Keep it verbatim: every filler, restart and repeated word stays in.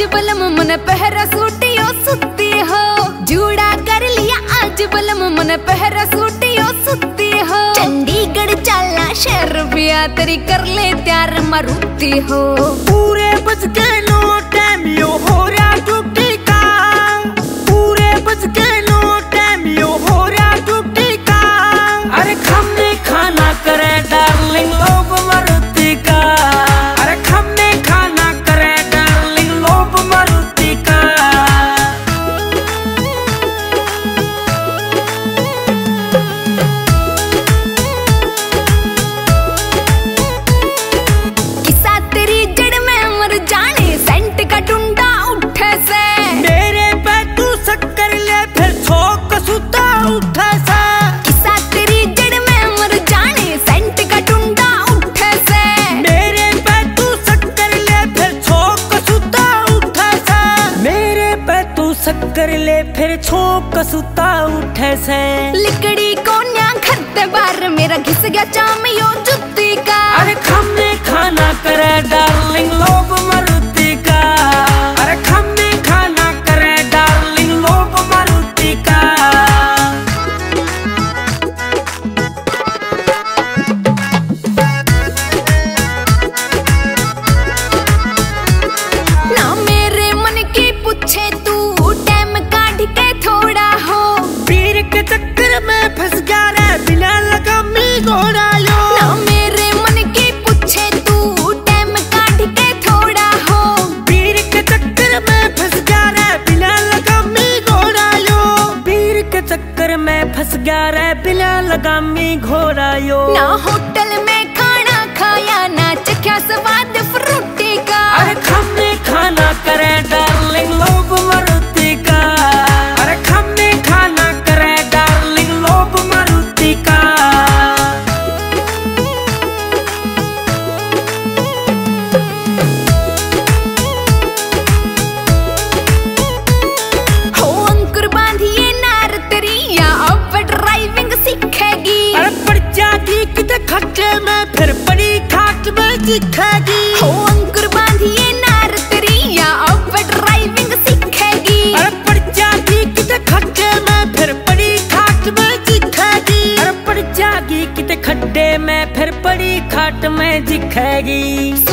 आज बलम मन पहरा सूटियो सुती हो, जुड़ा कर लिया आज बलम मन पहरा सूटियो सुती हो। चंडीगढ़ चाला शहर बिया तेरी कर ले त्यार मारुति हो। पूरे बज के नो टाइम यो हो रहा छुट्टी का, पूरे बज के नो टाइम यो हो रहा छुट्टी का। अरे खम्मे खाना करे डार्लिंग लोग मारुति का, अरे खम्मे खाना करे डार्लिंग लोग मारुति का। किसा तेरी जड़ में मर जाने सेंट का टुंडा उठे से, मेरे पे तू शक्कर ले फिर थोक सुता उठे से। कर ले फिर छोक सुता उठे से। लिकड़ी कोन्या घर ते बार मेरा घिस गया चामियो जुत्ती का, अरे खम्मे खाना करे डार्लिंग लोग मारुति का, अरे खम्मे खाना करे डार्लिंग लोग मारुति का। ना मेरे मन की पूछे तू मैं फंस गया रे बिना लगा मी घोड़ा लो। ना मेरे मन की पूछे तू टाइम काट के थोड़ा हो, बीर के चक्कर में फंस गया रे बिना लगा मी घोड़ा लो। बीर के चक्कर में फंस गया रे बिना लगा मी घोड़ा लो। ना होटल में खाना खाया ना चखा स्वाद फ्रूटी का, अरे खम्मे खाना करे डार्लिंग लोग मारुति का, अरे खम्मे खाना करे मारुति का। हो अंकुर बांधिये नार तेरी या अब ड्राइविंग सीखेगी, अरे पड़ जाती किधर खट्टे में फिर बड़ी खाट में दिखेगी। हो अंकुर बांधिये नार तेरी या अब ड्राइविंग सीखेगी, अरे पड़ जाती किधर खट्टे में फिर बड़ी खाट में जागी किते खड्डे में फिर पड़ी खाट में दिखेगी।